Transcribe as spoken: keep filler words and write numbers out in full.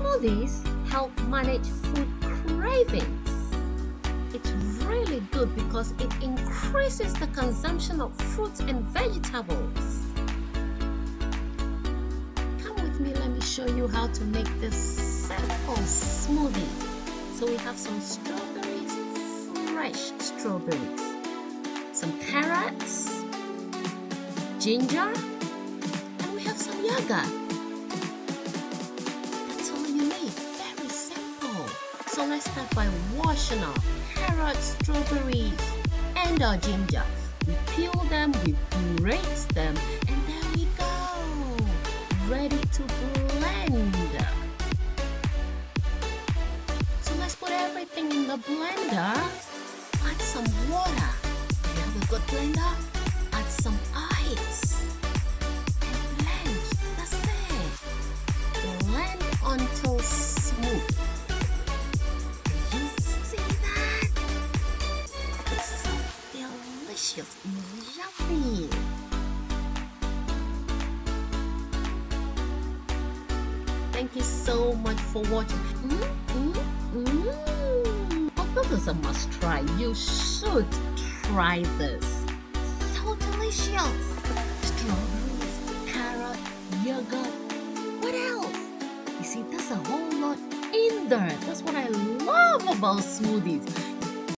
Smoothies help manage food cravings. It's really good because it increases the consumption of fruits and vegetables. Come with me, let me show you how to make this simple smoothie. So we have some strawberries, fresh strawberries, some carrots, ginger, and we have some yogurt. So let's start by washing our carrots, strawberries, and our ginger. We peel them, we grate them, and there we go! Ready to blend! So let's put everything in the blender. Add some water. There we go, blender. Add some ice. And blend. That's it. Blend until smooth. Delicious and yummy. Thank you so much for watching. Mm, mm, mm. Oh, this is a must try. You should try this. So delicious. Strawberries, carrot, yogurt. What else? You see, there's a whole lot in there. That's what I love about smoothies.